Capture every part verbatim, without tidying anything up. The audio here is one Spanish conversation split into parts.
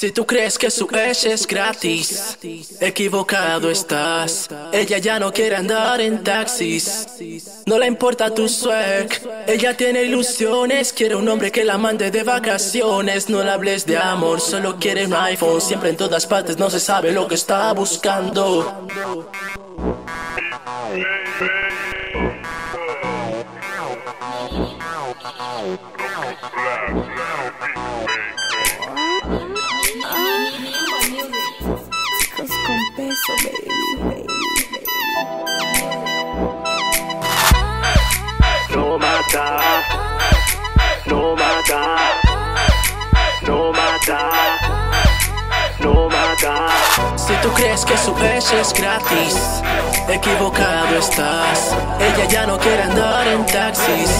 Si tú crees que su ex es gratis, equivocado estás. Ella ya no quiere andar en taxis, no le importa tu swag. Ella tiene ilusiones, quiere un hombre que la mande de vacaciones. No le hables de amor, solo quiere un iPhone. Siempre en todas partes, no se sabe lo que está buscando. So baby, baby, baby. Nómada, nómada, nómada, nómada. Si tú crees que su ex es gratis, equivocado estás. Ella ya no quiere andar en taxis.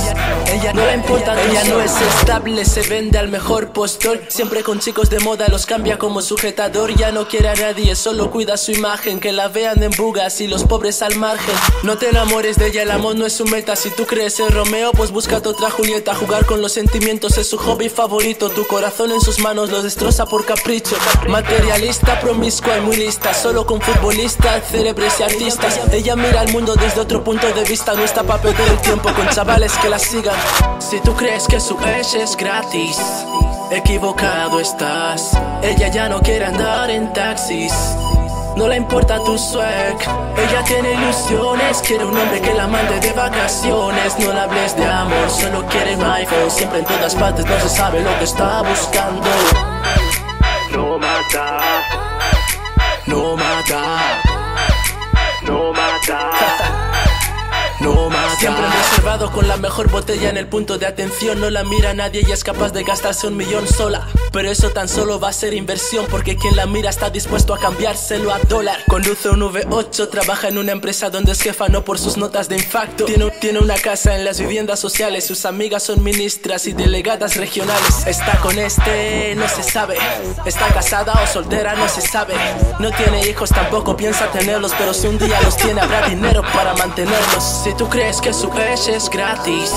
Ella no le importa, ella no es estable, se vende al mejor postor. Siempre con chicos de moda, los cambia como sujetador. Ya no quiere a nadie, solo cuida su imagen. Que la vean en bugas y los pobres al margen. No te enamores de ella, el amor no es su meta. Si tú crees en Romeo, pues búscate otra Julieta. Jugar con los sentimientos es su hobby favorito. Tu corazón en sus manos los destroza por capricho. Materialista, promiscua y muy lista. Solo con futbolistas, célebres y artistas. Ella mira al mundo desde otro punto de vista, no está para perder el tiempo con chavales que la sigan. Si tú crees que su ex es gratis, equivocado estás. Ella ya no quiere andar en taxis, no le importa tu swag. Ella tiene ilusiones, quiere un hombre que la mande de vacaciones. No le hables de amor, solo quiere un iPhone. Siempre en todas partes, no se sabe lo que está buscando. Nómada, nómada, nómada, nómada. Siempre reservado con la mejor botella en el punto de atención. No la mira nadie y es capaz de gastarse un millón sola. Pero eso tan solo va a ser inversión, porque quien la mira está dispuesto a cambiárselo a dólar. Conduce un uve ocho, trabaja en una empresa donde es jefa, no por sus notas de infarto. Tiene, tiene una casa en las viviendas sociales, sus amigas son ministras y delegadas regionales. Está con este, no se sabe. Está casada o soltera, no se sabe. No tiene hijos, tampoco piensa tenerlos, pero si un día los tiene habrá dinero para mantenerlos. Si tú crees que su ex es gratis,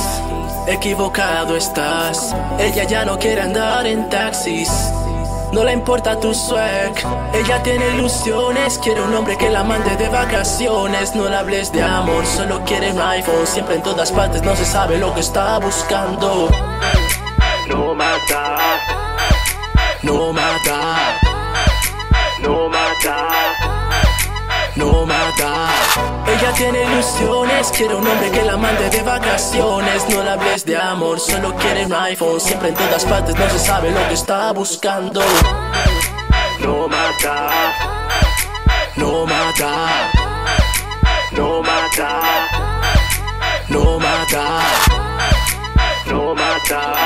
equivocado estás. Ella ya no quiere andar en taxis, no le importa tu swag. Ella tiene ilusiones, quiere un hombre que la mande de vacaciones. No le hables de amor, solo quiere un iPhone. Siempre en todas partes, no se sabe lo que está buscando. Nómada, nómada, nómada, nómada. Ella tiene ilusiones, quiere un hombre que la mande de vacaciones. No le hables de amor, solo quiere un iPhone. Siempre en todas partes, no se sabe lo que está buscando. Nómada, nómada, nómada, nómada, nómada.